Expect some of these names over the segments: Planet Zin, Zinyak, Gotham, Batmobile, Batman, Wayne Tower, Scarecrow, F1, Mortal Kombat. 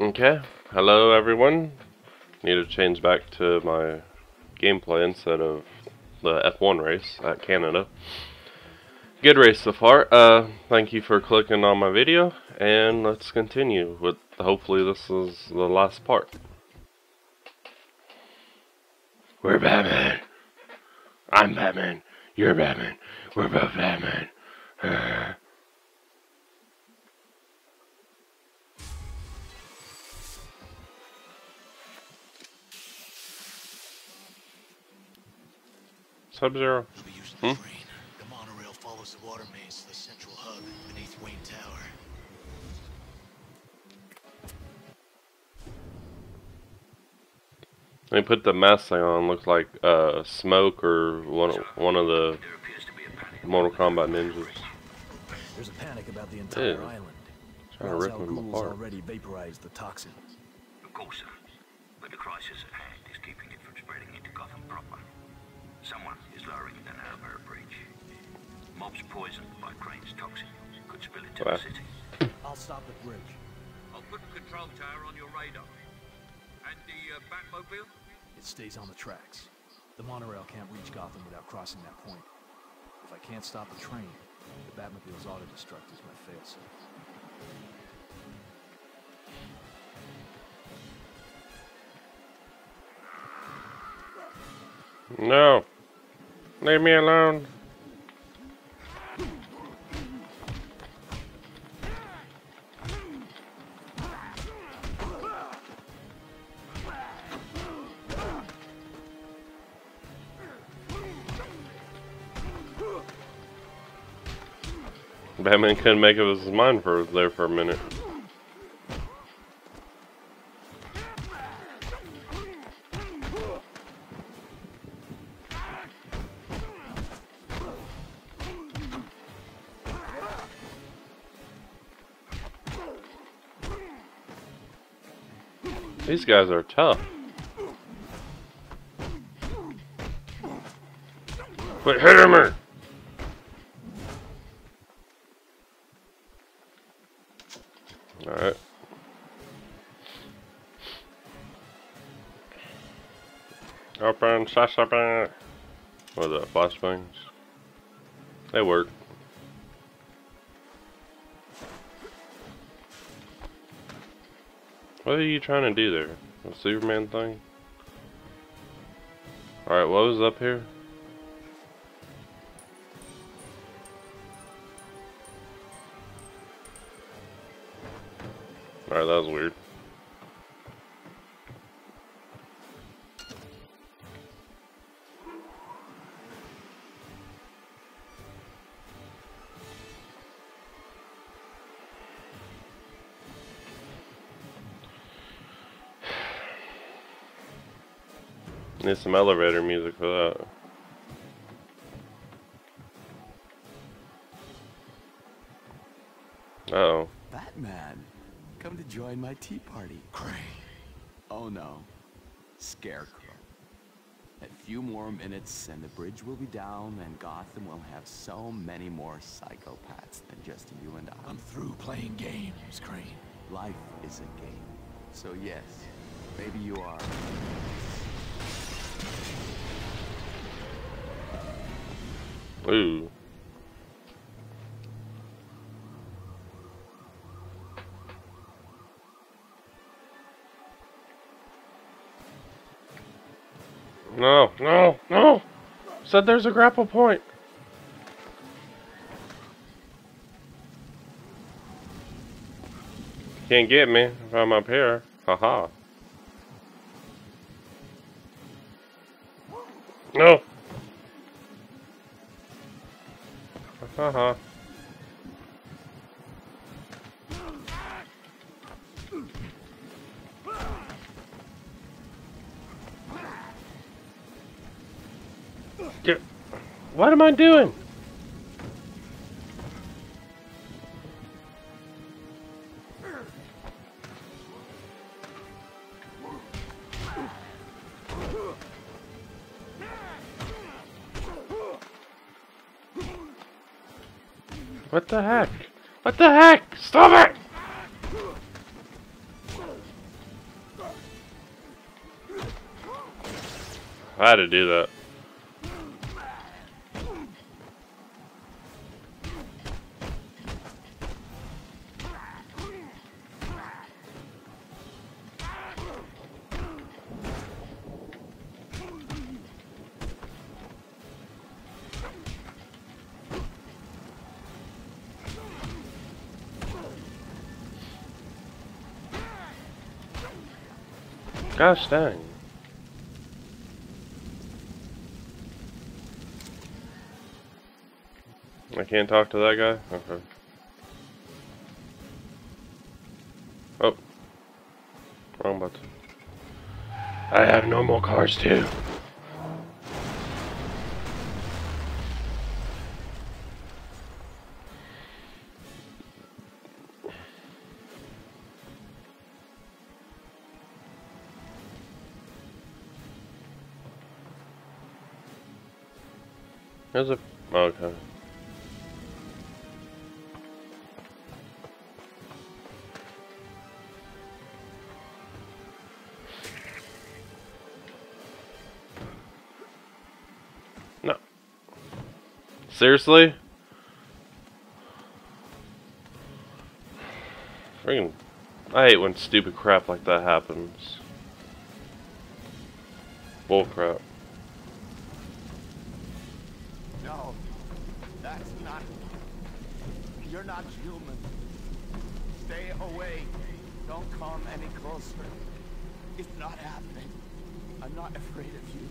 Okay, hello everyone. Need to change back to my gameplay instead of the F1 race at Canada. Good race so far. Thank you for clicking on my video, and let's continue with, hopefully this is the last part. We're Batman. I'm Batman. You're Batman. We're both Batman. Sub-Zero. Hmm? The monorail follows the water mains to the central hub beneath Wayne Tower. They put the mask thing on, looked like Smoke or one of the Mortal Kombat ninjas. There's a panic about the entire island. Trying to rip them apart. Already vaporized the toxin. Of course, sir. But the crisis at hand is keeping it from spreading into Gotham proper. Someone is lowering the narrow bridge. Mobs poisoned by Crane's toxin could spill into the city. I'll stop the bridge. I'll put the control tower on your radar. And the Batmobile? It stays on the tracks. The monorail can't reach Gotham without crossing that point. If I can't stop the train, the Batmobile's auto-destruct is my failsafe. No. Leave me alone. Batman couldn't make up his mind for a minute. These guys are tough. Quit hitting me! Alright. Open, slash open. What are the flashbangs? They work. What are you trying to do there? The Superman thing? Alright, what was up here? Alright, that was weird. Need some elevator music for that. Uh-oh. Batman, come to join my tea party. Crane. Oh no, Scarecrow. A few more minutes and the bridge will be down and Gotham will have so many more psychopaths than just you and I. I'm through playing games, Crane. Life is a game. So yes, maybe you are. Ooh. No, no, no! Said there's a grapple point! Can't get me if I'm up here. Haha. No! Uh-huh. What am I doing? What the heck? What the heck? Stop it! I had to do that. Gosh dang. I can't talk to that guy? Okay. Oh. Wrong button. I have no more cards too. There's a... okay. No. Seriously? Freaking... I hate when stupid crap like that happens. Bull crap. You're not human. Stay away. Don't come any closer. It's not happening. I'm not afraid of you.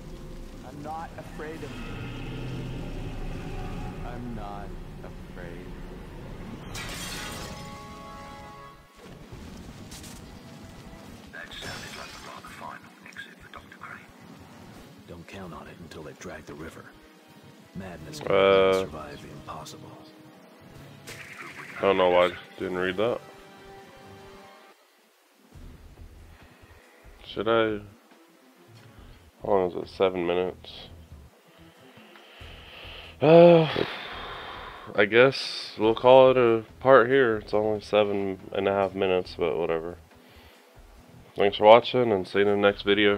I'm not afraid of you. I'm not afraid. That sounded like a rather final exit for Dr. Crane. Don't count on it until they've dragged the river. Madness can't survive the impossible. I don't know why I didn't read that. Should I? How long is it? 7 minutes. I guess we'll call it a part here. It's only 7.5 minutes, but whatever. Thanks for watching and see you in the next video.